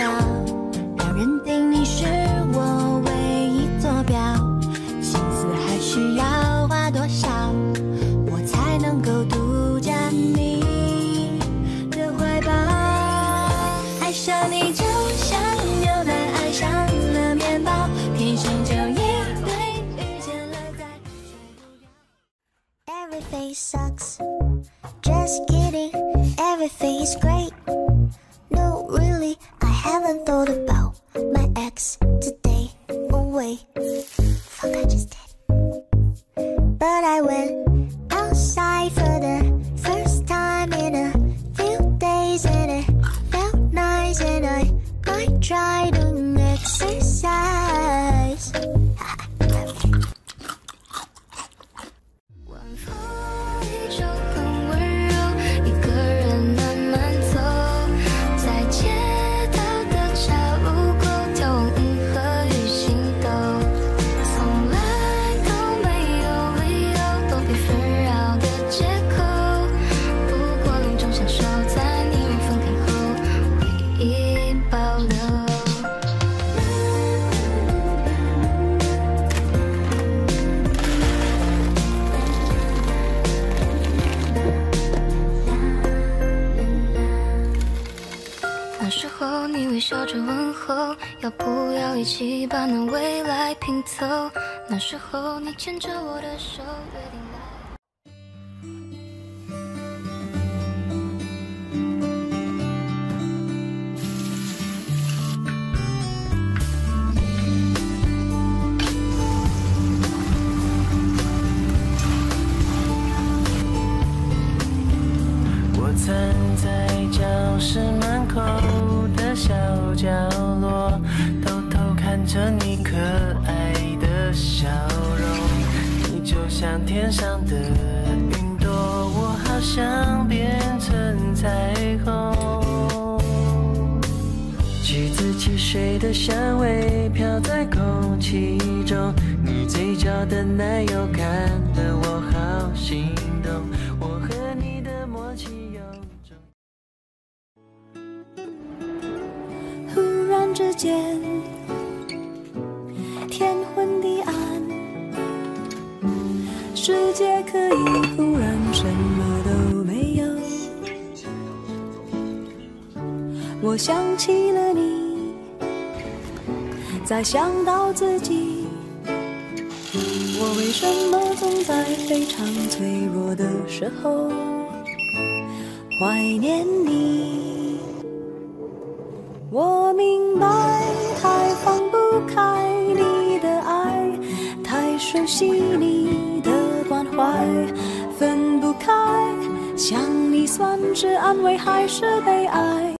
秒，要认定你是我唯一坐标，心思还需要花多少，我才能够独占你的怀抱？爱上你就像牛奶爱上了面包，天生就一对，遇见了在水头摇。Everything sucks, just kidding, everything is great.No, really, I haven't thought about my ex today. Oh wait, fuck, I just did. But I went outside for the first time in a few days, and it felt nice. And I might try doing exercise. One for each other.笑着问候，要不要一起把那未来拼凑？那时候你牵着我的手，约定了。我站在教室门口。小角落，偷偷看着你可爱的笑容。你就像天上的云朵，我好想变成彩虹。橘子汽水的香味飘在空气中，你嘴角的奶油看得我好心动。我和你的默契有。之间，天昏地暗，世界可以忽然什么都没有。我想起了你，再想到自己，我为什么总在非常脆弱的时候怀念你？我明白，太放不开你的爱，太熟悉你的关怀，分不开，想你算是安慰还是悲哀？